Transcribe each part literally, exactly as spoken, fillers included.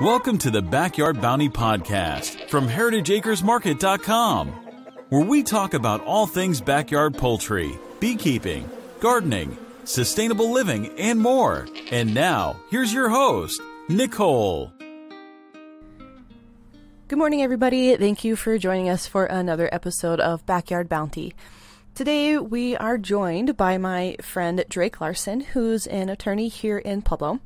Welcome to the Backyard Bounty Podcast from Heritage Acres Market dot com, where we talk about all things backyard poultry, beekeeping, gardening, sustainable living, and more. And now, here's your host, Nicole. Good morning, everybody. Thank you for joining us for another episode of Backyard Bounty. Today, we are joined by my friend Drake Larson, who's an attorney here in Pueblo,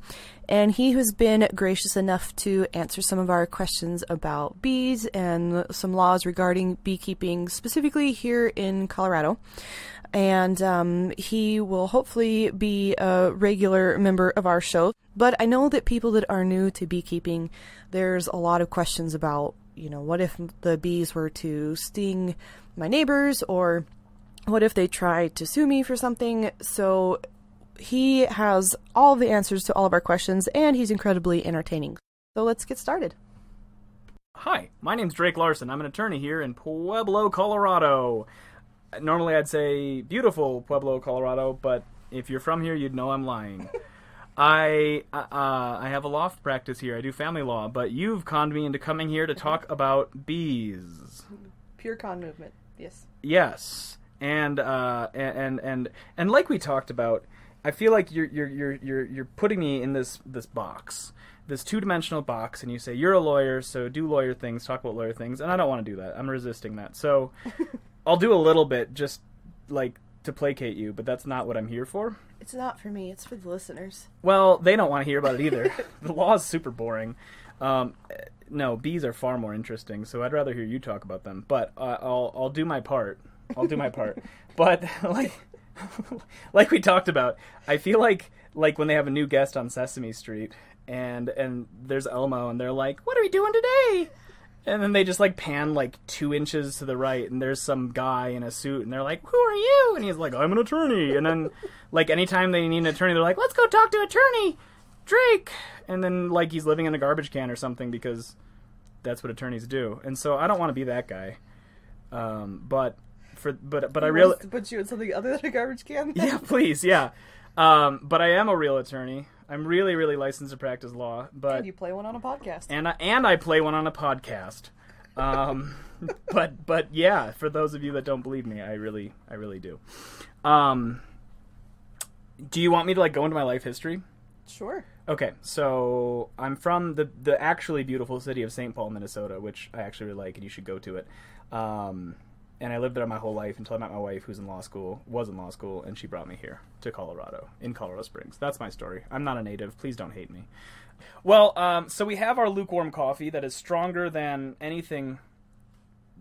and he has been gracious enough to answer some of our questions about bees and some laws regarding beekeeping, specifically here in Colorado. And um, he will hopefully be a regular member of our show. But I know that people that are new to beekeeping, there's a lot of questions about, you know, what if the bees were to sting my neighbors, or what if they try to sue me for something? So he has all the answers to all of our questions, and he's incredibly entertaining. So let's get started. Hi, my name's Drake Larson. I'm an attorney here in Pueblo, Colorado. Normally I'd say beautiful Pueblo, Colorado, but if you're from here, you'd know I'm lying. I uh, I have a law practice here. I do family law, but you've conned me into coming here to talk about bees. Pure con movement, yes. Yes. And uh, and and and like we talked about, I feel like you're you're you're you're you're putting me in this this box, this two-dimensional box, and you say you're a lawyer, so do lawyer things, talk about lawyer things, and I don't want to do that. I'm resisting that, so I'll do a little bit just like to placate you, but that's not what I'm here for. It's not for me. It's for the listeners. Well, they don't want to hear about it either. The law is super boring. Um, no, bees are far more interesting, so I'd rather hear you talk about them. But uh, I'll I'll do my part. I'll do my part. But like like we talked about, I feel like like when they have a new guest on Sesame Street and and there's Elmo and they're like, "What are we doing today?" And then they just like pan like two inches to the right and there's some guy in a suit and they're like, "Who are you?" And he's like, "I'm an attorney." And then like anytime they need an attorney, they're like, "Let's go talk to attorney Drake." And then like he's living in a garbage can or something, because that's what attorneys do. And so I don't want to be that guy. Um, but For, but but he I really to put you in something other than a garbage can. Then. Yeah, please, yeah. Um, but I am a real attorney. I'm really, really licensed to practice law. But and you play one on a podcast. And I, and I play one on a podcast. Um, but but yeah, for those of you that don't believe me, I really I really do. Um, do you want me to like go into my life history? Sure. Okay, so I'm from the the actually beautiful city of Saint Paul, Minnesota, which I actually really like, and you should go to it. Um. And I lived there my whole life until I met my wife, who's in law school, was in law school, and she brought me here to Colorado, in Colorado Springs. That's my story. I'm not a native. Please don't hate me. Well, um, so we have our lukewarm coffee that is stronger than anything,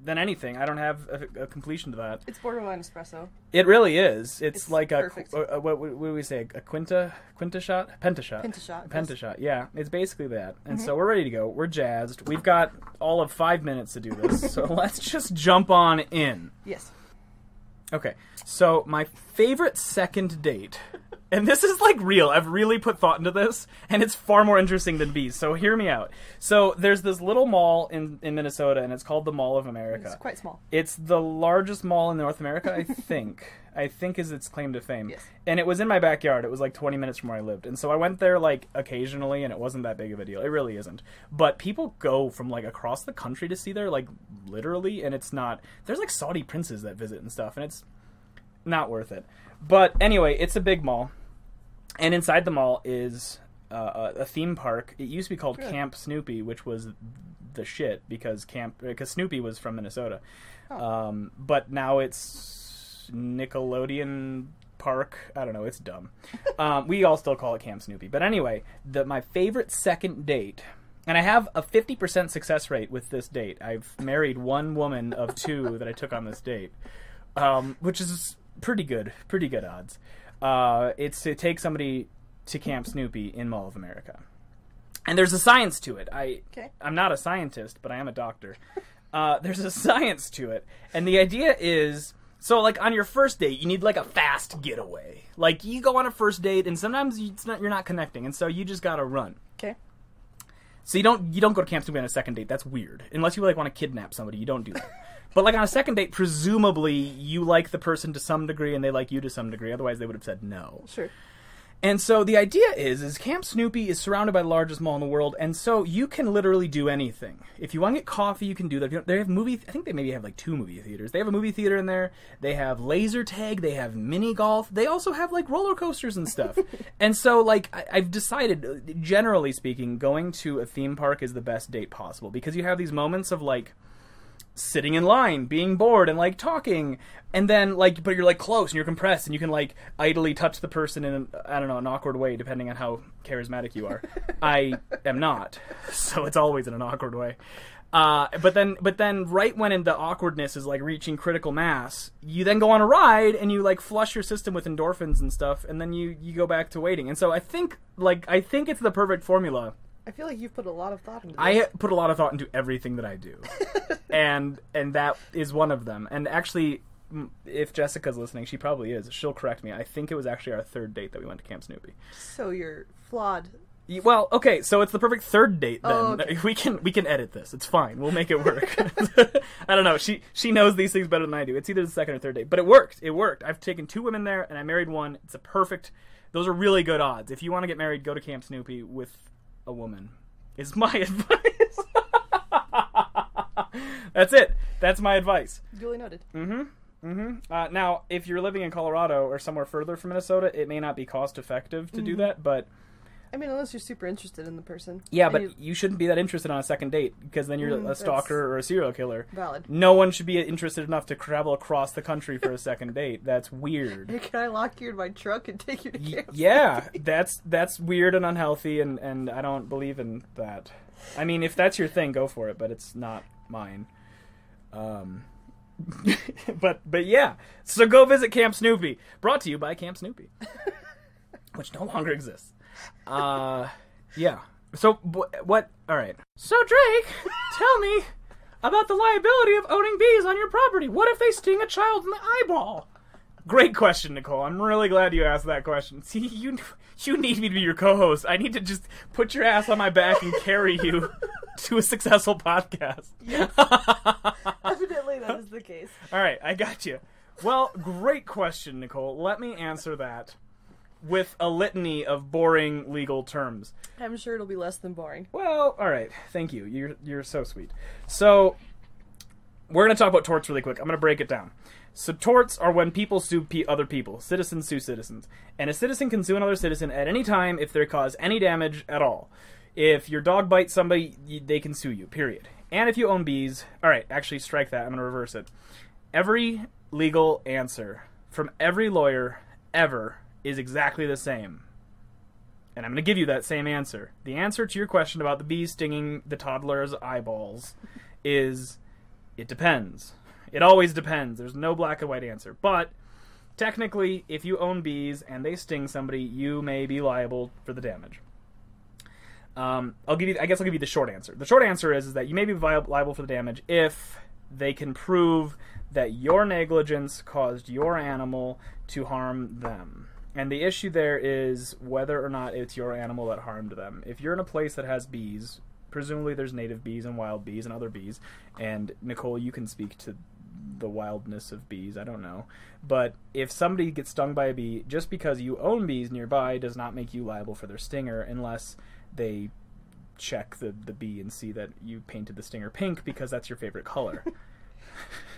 than anything. I don't have a, a completion to that. It's borderline espresso. It really is. It's, it's like a, a, a, what would we say, a quinta, quinta shot? Penta shot. Penta shot. Penta yes. shot, yeah. It's basically that. And mm-hmm. so we're ready to go. We're jazzed. We've got all of five minutes to do this, so let's just jump on in. Yes. Okay, so my favorite second date, and this is like real, I've really put thought into this, and it's far more interesting than bees, so hear me out. So there's this little mall in, in Minnesota, and it's called the Mall of America. It's quite small. It's the largest mall in North America, I think. I think is its claim to fame. Yes. And it was in my backyard. It was like twenty minutes from where I lived. And so I went there like occasionally, and it wasn't that big of a deal. It really isn't. But people go from like across the country to see there, like literally, and it's not, there's like Saudi princes that visit and stuff, and it's not worth it. But anyway, it's a big mall. And inside the mall is uh, a theme park. It used to be called really? Camp Snoopy, which was the shit because Camp, because Snoopy was from Minnesota. Oh. Um, but now it's Nickelodeon Park. I don't know. It's dumb. Um, we all still call it Camp Snoopy. But anyway, the, my favorite second date, and I have a fifty percent success rate with this date. I've married one woman of two that I took on this date, um, which is pretty good. Pretty good odds. Uh, it's to take somebody to Camp Snoopy in Mall of America. And there's a science to it. I, okay. I'm not a scientist, but I am a doctor. Uh, there's a science to it. And the idea is... So, like, on your first date, you need, like, a fast getaway. Like, you go on a first date, and sometimes it's not, you're not connecting, and so you just gotta run. Okay. So you don't you don't go to Camp Snoopy on a second date. That's weird. Unless you, like, want to kidnap somebody. You don't do that. But, like, on a second date, presumably you like the person to some degree, and they like you to some degree. Otherwise, they would have said no. Sure. And so the idea is, is Camp Snoopy is surrounded by the largest mall in the world, and so you can literally do anything. If you want to get coffee, you can do that. They have movie, I think they maybe have like two movie theaters. They have a movie theater in there. They have laser tag. They have mini golf. They also have like roller coasters and stuff. And so like I, I've decided, generally speaking, going to a theme park is the best date possible, because you have these moments of like sitting in line, being bored, and like talking, and then like, but you're like close and you're compressed, and you can like idly touch the person in, I don't know, an awkward way, depending on how charismatic you are. I am not, so it's always in an awkward way. Uh, but then, but then, right when in the awkwardness is like reaching critical mass, you then go on a ride and you like flush your system with endorphins and stuff, and then you you go back to waiting. And so I think like I think it's the perfect formula. I feel like you've put a lot of thought into this. I put a lot of thought into everything that I do. and and that is one of them. And actually, if Jessica's listening, she probably is. She'll correct me. I think it was actually our third date that we went to Camp Snoopy. So you're flawed. Well, okay, so it's the perfect third date then. Oh, okay. We can we can edit this. It's fine. We'll make it work. I don't know. She she knows these things better than I do. It's either the second or third date. But it worked. It worked. I've taken two women there, and I married one. It's a perfect... Those are really good odds. If you want to get married, go to Camp Snoopy with... a woman is my advice. That's it. That's my advice. Duly noted. Mm-hmm. Mm-hmm. Uh, now, if you're living in Colorado or somewhere further from Minnesota, it may not be cost effective to mm-hmm. do that, but... I mean, unless you're super interested in the person. Yeah, but you... you shouldn't be that interested on a second date, because then you're mm, a stalker or a serial killer. Valid. No one should be interested enough to travel across the country for a second date. That's weird. Hey, can I lock you in my truck and take you to camp? Y yeah, that's that's weird and unhealthy, and, and I don't believe in that. I mean, if that's your thing, go for it, but it's not mine. Um, but but yeah, so go visit Camp Snoopy. Brought to you by Camp Snoopy, which no longer exists. Uh, yeah. So, what? All right. So, Drake, tell me about the liability of owning bees on your property. What if they sting a child in the eyeball? Great question, Nicole. I'm really glad you asked that question. See, you you need me to be your co-host. I need to just put your ass on my back and carry you to a successful podcast. Yes. Evidently, that is the case. All right, I got you. Well, great question, Nicole. Let me answer that with a litany of boring legal terms. I'm sure it'll be less than boring. Well, all right. Thank you. You're, you're so sweet. So we're going to talk about torts really quick. I'm going to break it down. So torts are when people sue pe other people. Citizens sue citizens. And a citizen can sue another citizen at any time if they cause any damage at all. If your dog bites somebody, they can sue you, period. And if you own bees... All right, actually strike that. I'm going to reverse it. Every legal answer from every lawyer ever... is exactly the same. And I'm going to give you that same answer. The answer to your question about the bees stinging the toddler's eyeballs is, it depends. It always depends. There's no black and white answer. But technically, if you own bees and they sting somebody, you may be liable for the damage. Um, I'll give you, I guess I'll give you the short answer. The short answer is, is that you may be liable for the damage if they can prove that your negligence caused your animal to harm them. And the issue there is whether or not it's your animal that harmed them. If you're in a place that has bees, presumably there's native bees and wild bees and other bees. And, Nicole, you can speak to the wildness of bees. I don't know. But if somebody gets stung by a bee, just because you own bees nearby does not make you liable for their stinger, unless they check the, the bee and see that you painted the stinger pink because that's your favorite color.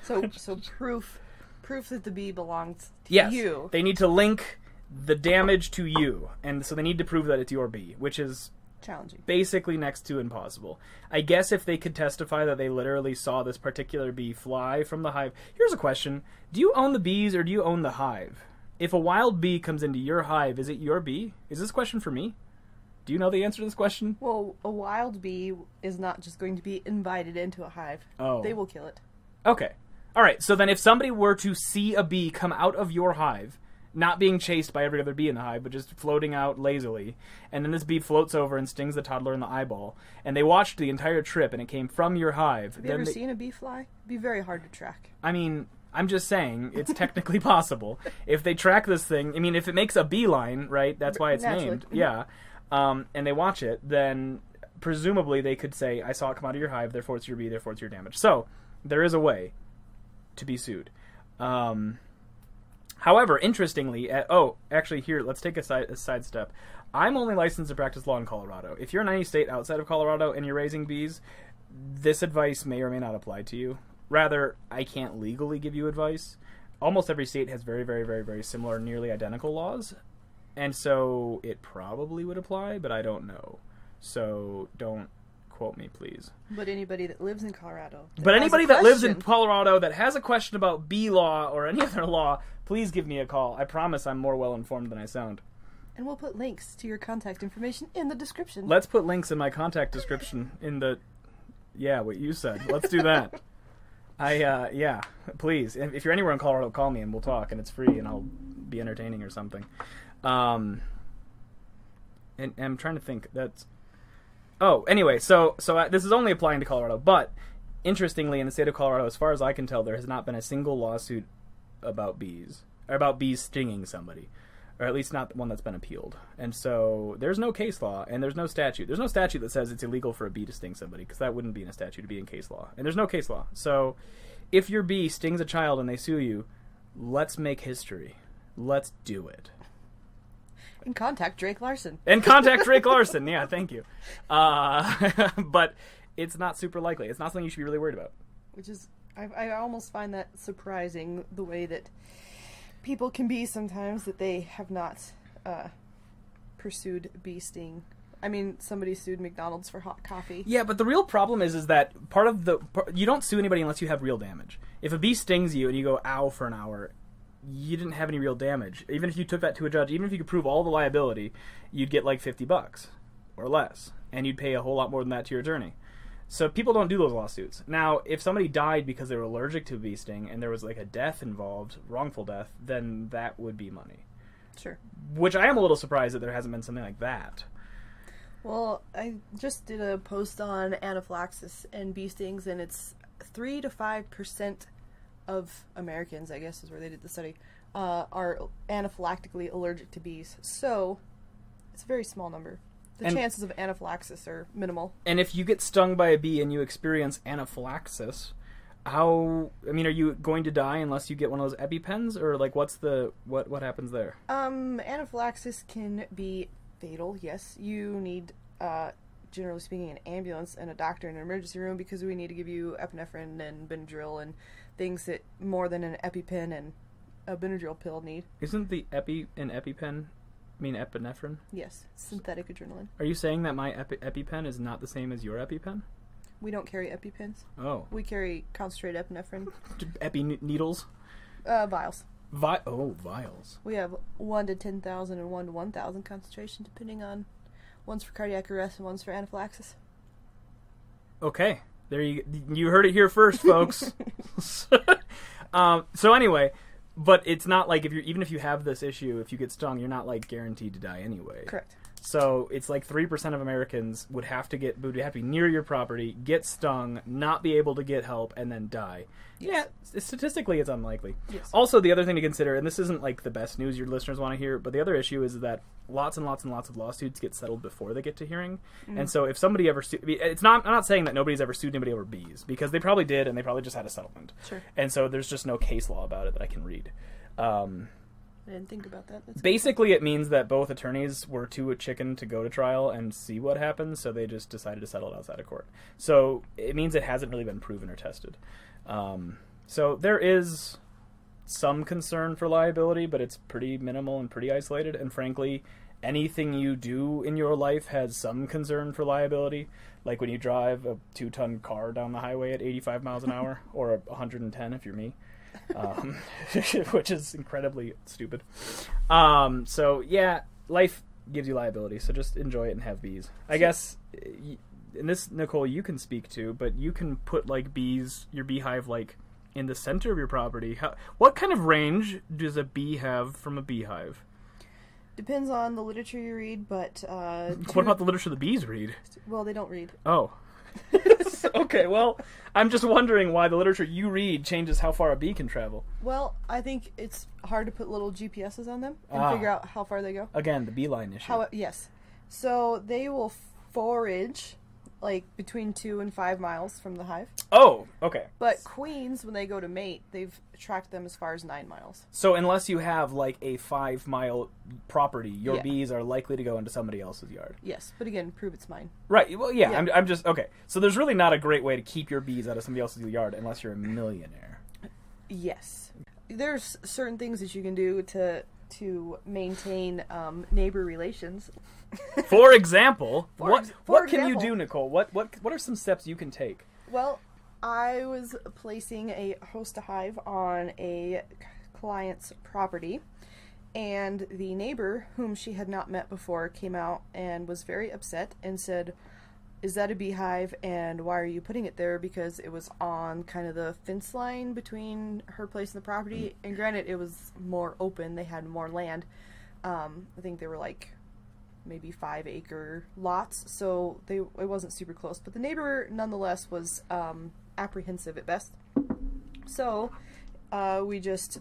so so proof, proof that the bee belongs to yes, you. Yes, they need to link... the damage to you, and so they need to prove that it's your bee, which is challenging, basically next to impossible. I guess if they could testify that they literally saw this particular bee fly from the hive. Here's a question: do you own the bees or do you own the hive? If a wild bee comes into your hive, is it your bee? Is this a question for me? Do you know the answer to this question? Well, a wild bee is not just going to be invited into a hive. Oh. They will kill it. Okay. All right, so then if somebody were to see a bee come out of your hive, not being chased by every other bee in the hive, but just floating out lazily. And then this bee floats over and stings the toddler in the eyeball. And they watched the entire trip, and it came from your hive. Have you then ever they... seen a bee fly? It'd be very hard to track. I mean, I'm just saying, it's technically possible. If they track this thing, I mean, if it makes a beeline, right, that's why it's Naturally. named. Yeah. Um, and they watch it, then presumably they could say, I saw it come out of your hive, therefore it's your bee, therefore it's your damage. So, there is a way to be sued. Um... However, interestingly, at, oh, actually here, let's take a side, a side step. I'm only licensed to practice law in Colorado. If you're in any state outside of Colorado and you're raising bees, this advice may or may not apply to you. Rather, I can't legally give you advice. Almost every state has very, very, very, very similar, nearly identical laws. And so it probably would apply, but I don't know. So don't quote me, please. But anybody that lives in Colorado. But anybody that lives in Colorado that has a question about bee law or any other law, please give me a call. I promise I'm more well-informed than I sound. And we'll put links to your contact information in the description. Let's put links in my contact description in the... Yeah, what you said. Let's do that. I, uh, yeah, please. If, if you're anywhere in Colorado, call me and we'll talk, and it's free, and I'll be entertaining or something. Um, and, and I'm trying to think. That's... Oh, anyway, so, so I, this is only applying to Colorado, but interestingly, in the state of Colorado, as far as I can tell, there has not been a single lawsuit about bees, or about bees stinging somebody, or at least not one that's been appealed. And so there's no case law, and there's no statute. There's no statute that says it's illegal for a bee to sting somebody, because that wouldn't be in a statute. It'd be in case law. And there's no case law. So if your bee stings a child and they sue you, let's make history. Let's do it. And contact Drake Larson. And contact Drake Larson. Yeah, thank you. Uh, but it's not super likely. It's not something you should be really worried about. Which is, I, I almost find that surprising, the way that people can be sometimes, that they have not uh, pursued bee sting. I mean, somebody sued McDonald's for hot coffee. Yeah, but the real problem is is that part of the part, you don't sue anybody unless you have real damage. If a bee stings you and you go, ow, for an hour, you didn't have any real damage. Even if you took that to a judge, even if you could prove all the liability, you'd get like fifty bucks or less, and you'd pay a whole lot more than that to your attorney. So people don't do those lawsuits. Now, if somebody died because they were allergic to a bee sting and there was like a death involved, wrongful death, then that would be money. Sure. Which I am a little surprised that there hasn't been something like that. Well, I just did a post on anaphylaxis and bee stings, and it's three to five percent of Americans, I guess is where they did the study, uh, are anaphylactically allergic to bees. So it's a very small number. The and, chances of anaphylaxis are minimal. And if you get stung by a bee and you experience anaphylaxis, how, I mean, are you going to die unless you get one of those EpiPens? Or, like, what's the, what, what happens there? Um, anaphylaxis can be fatal, yes. You need, uh, generally speaking, an ambulance and a doctor in an emergency room, because we need to give you epinephrine and Benadryl and things that more than an EpiPen and a Benadryl pill need. Isn't the Epi an EpiPen? I mean epinephrine? Yes, synthetic adrenaline. Are you saying that my epi EpiPen is not the same as your EpiPen? We don't carry EpiPens. Oh. We carry concentrated epinephrine. Epi needles? Uh, vials. Vi oh, vials. We have one to ten thousand and one to one thousand concentration, depending on, one's for cardiac arrest and one's for anaphylaxis. Okay. There you, you heard it here first, folks. um, so anyway, but it's not like, if you even if you have this issue, if you get stung, you're not like guaranteed to die anyway. Correct. So it's like three percent of Americans would have to get would have to be near your property, get stung, not be able to get help, and then die. Yes. Yeah, statistically, it's unlikely. Yes. Also, the other thing to consider, and this isn't like the best news your listeners want to hear, but the other issue is that lots and lots and lots of lawsuits get settled before they get to hearing. Mm. And so if somebody ever sued, it's not, I'm not saying that nobody's ever sued anybody over bees, because they probably did, and they probably just had a settlement. Sure. And so there's just no case law about it that I can read. Um, I didn't think about that. That's basically, good. It means that both attorneys were too chicken to go to trial and see what happens, so they just decided to settle it outside of court. So it means it hasn't really been proven or tested. Um, so there is some concern for liability, but it's pretty minimal and pretty isolated. And frankly, anything you do in your life has some concern for liability. Like when you drive a two-ton car down the highway at eighty-five miles an hour, or one hundred ten if you're me. um, which is incredibly stupid. Um, so yeah, life gives you liability, so just enjoy it and have bees. I so, guess, and this, Nicole, you can speak to, but you can put like bees, your beehive, like in the center of your property. How, what kind of range does a bee have from a beehive? Depends on the literature you read, but... Uh, what two, about the literature the bees read? Well, they don't read. Oh. Okay, well, I'm just wondering why the literature you read changes how far a bee can travel. Well, I think it's hard to put little G P Ses on them and ah. figure out how far they go. Again, the beeline issue. How, yes. So they will forage like between two and five miles from the hive. Oh, okay. But queens, when they go to mate, they've tracked them as far as nine miles. So unless you have like a five mile property, your yeah. bees are likely to go into somebody else's yard. Yes, but again, prove it's mine. Right. Well, yeah. yeah. I'm, I'm just okay. So there's really not a great way to keep your bees out of somebody else's yard unless you're a millionaire. Yes, there's certain things that you can do to to maintain um, neighbor relations. For example, for what, ex for what example. Can you do, Nicole? What what what are some steps you can take? Well, I was placing a host a hive on a client's property, and the neighbor, whom she had not met before, came out and was very upset and said, "Is that a beehive, and why are you putting it there?" Because it was on kind of the fence line between her place and the property, and granted, it was more open. They had more land. Um, I think they were like maybe five acre lots, so they it wasn't super close, but the neighbor nonetheless was um, apprehensive at best. So uh, we just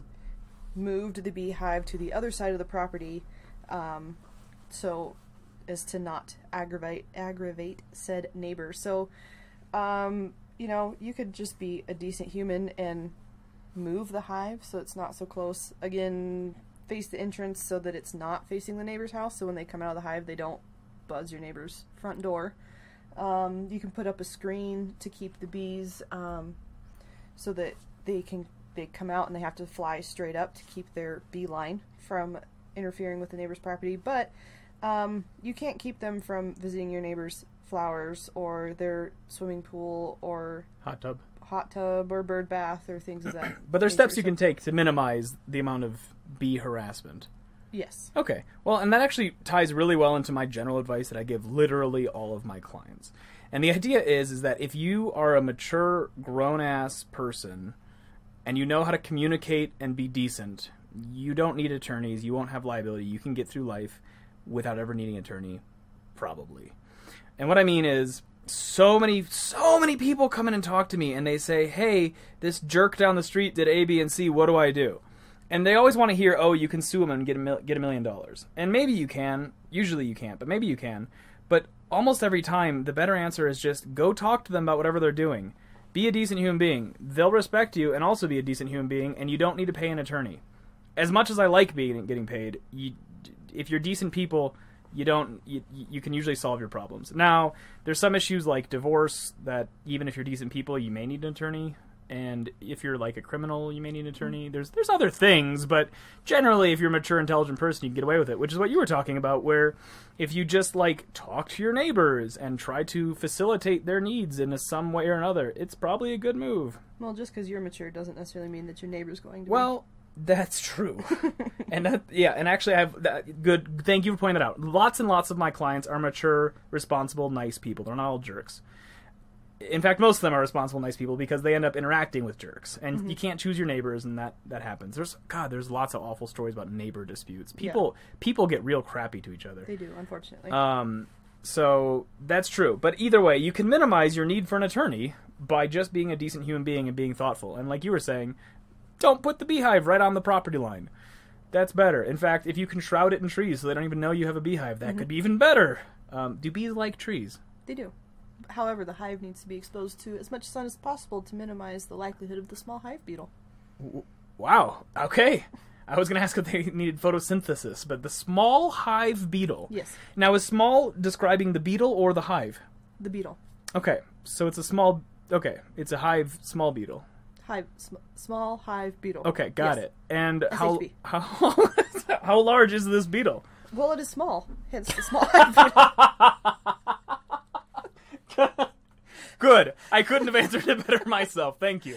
moved the beehive to the other side of the property um, so as to not aggravate aggravate said neighbor. So um, you know, you could just be a decent human and move the hive so it's not so close. Again, face the entrance so that it's not facing the neighbor's house, so when they come out of the hive they don't buzz your neighbor's front door. Um, you can put up a screen to keep the bees um, so that they can they come out and they have to fly straight up to keep their bee line from interfering with the neighbor's property. But um, you can't keep them from visiting your neighbor's flowers or their swimming pool or hot tub hot tub or bird bath or things of that. But there's steps you can take to minimize the amount of bee harassment. Yes. Okay. Well, and that actually ties really well into my general advice that I give literally all of my clients. And the idea is is that if you are a mature, grown-ass person and you know how to communicate and be decent, you don't need attorneys, you won't have liability, you can get through life without ever needing an attorney, probably. And what I mean is, So many, so many people come in and talk to me and they say, "Hey, this jerk down the street did A, B, and C, what do I do?" And they always want to hear, "Oh, you can sue him and get a, mil get a million dollars. And maybe you can. Usually you can't, but maybe you can. But almost every time, the better answer is just go talk to them about whatever they're doing. Be a decent human being. They'll respect you and also be a decent human being, and you don't need to pay an attorney. As much as I like being, getting paid, you, if you're decent people, You don't. You, you can usually solve your problems. Now, there's some issues like divorce that even if you're decent people, you may need an attorney, and if you're like a criminal, you may need an attorney. There's there's other things, but generally, if you're a mature, intelligent person, you can get away with it, which is what you were talking about. Where if you just like talk to your neighbors and try to facilitate their needs in a, some way or another, it's probably a good move. Well, just because you're mature doesn't necessarily mean that your neighbor's going to. Well. Be. That's true. And that, yeah, and actually I have that, good, thank you for pointing that out. Lots and lots of my clients are mature, responsible, nice people. They're not all jerks. In fact, most of them are responsible, nice people because they end up interacting with jerks. And mm-hmm. you can't choose your neighbors, and that, that happens. There's God, there's lots of awful stories about neighbor disputes. People yeah. people get real crappy to each other. They do, unfortunately. Um, so that's true. But either way, you can minimize your need for an attorney by just being a decent human being and being thoughtful. And like you were saying, don't put the beehive right on the property line. That's better. In fact, if you can shroud it in trees so they don't even know you have a beehive, that mm-hmm. could be even better. Um, do bees like trees? They do. However, the hive needs to be exposed to as much sun as possible to minimize the likelihood of the small hive beetle. Wow. Okay. I was going to ask if they needed photosynthesis, but the small hive beetle. Yes. Now, is small describing the beetle or the hive? The beetle. Okay. So it's a small... Okay. It's a hive small beetle. Hive, sm small hive beetle. Okay, got yes. it. And how, how how large is this beetle? Well, it is small, hence the small hive beetle. Good. I couldn't have answered it better myself. Thank you.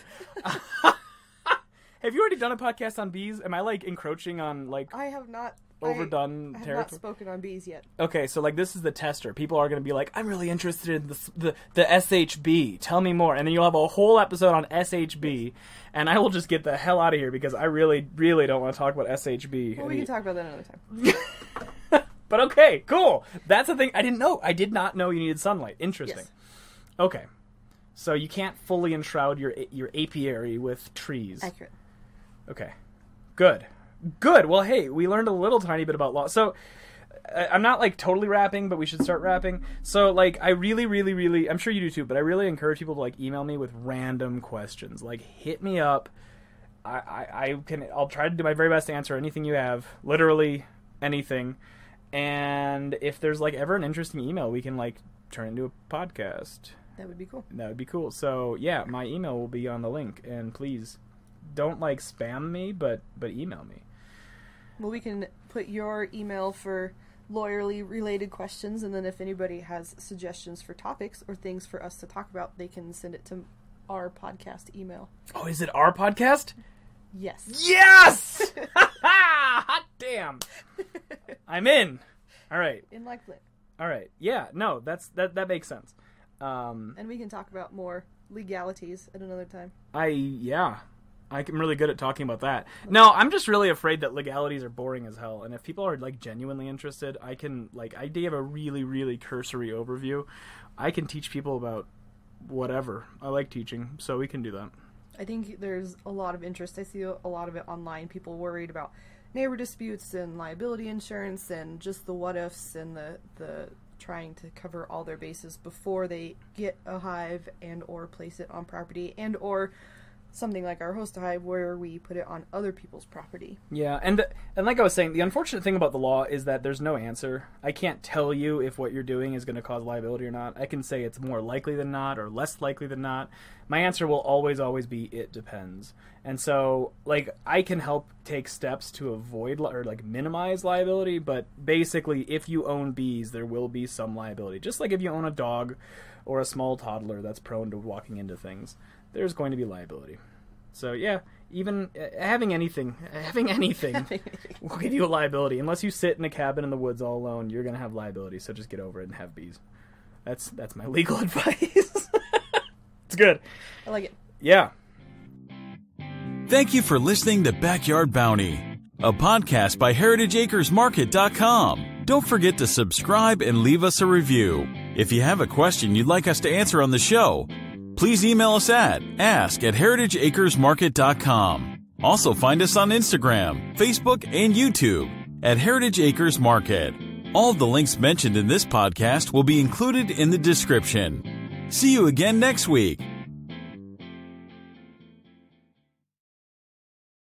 Have you already done a podcast on bees? Am I like encroaching on like? I have not. Overdone I, I have territory. Not spoken on bees yet. Okay, so like this is the tester. People are going to be like, "I'm really interested in the, the the S H B. Tell me more." And then you'll have a whole episode on S H B, and I will just get the hell out of here because I really, really don't want to talk about S H B. Well, we can talk about that another time. But okay, cool. That's the thing I didn't know. I did not know you needed sunlight. Interesting. Yes. Okay, so you can't fully enshroud your your apiary with trees. Accurate. Okay, good. Good. Well, hey, we learned a little tiny bit about law. So I'm not like totally rapping, but we should start rapping. So like, I really, really, really, I'm sure you do too, but I really encourage people to like email me with random questions. Like hit me up. I, I, I can, I'll try to do my very best to answer anything you have, literally anything. And if there's like ever an interesting email, we can like turn into a podcast. That would be cool. That would be cool. So yeah, my email will be on the link, and please don't like spam me, but, but email me. Well, we can put your email for lawyerly related questions, and then if anybody has suggestions for topics or things for us to talk about, they can send it to our podcast email. Oh, is it our podcast? Yes. Yes! Hot damn. I'm in. All right. In like lit. All right. Yeah, no, that's that that makes sense. Um, and we can talk about more legalities at another time. I yeah. I'm really good at talking about that. No, I'm just really afraid that legalities are boring as hell. And if people are like genuinely interested, I can like I gave a really, really cursory overview. I can teach people about whatever. I like teaching, so we can do that. I think there's a lot of interest. I see a lot of it online. People worried about neighbor disputes and liability insurance and just the what ifs and the the trying to cover all their bases before they get a hive and or place it on property and or something like our host hive where we put it on other people's property. Yeah, and the, and like I was saying, the unfortunate thing about the law is that there's no answer. I can't tell you if what you're doing is going to cause liability or not. I can say it's more likely than not or less likely than not. My answer will always, always be it depends. And so, like, I can help take steps to avoid li- or, like, minimize liability, but basically if you own bees, there will be some liability. Just like if you own a dog or a small toddler that's prone to walking into things, there's going to be liability. So yeah, even uh, having anything, having anything will give you a liability. Unless you sit in a cabin in the woods all alone, you're going to have liability. So just get over it and have bees. That's that's my legal advice. It's good. I like it. Yeah. Thank you for listening to Backyard Bounty, a podcast by Heritage Acres Market dot com. Don't forget to subscribe and leave us a review. If you have a question you'd like us to answer on the show, please email us at ask at heritage acres market dot com. Also find us on Instagram, Facebook, and YouTube at Heritage Acres Market. All the links mentioned in this podcast will be included in the description. See you again next week.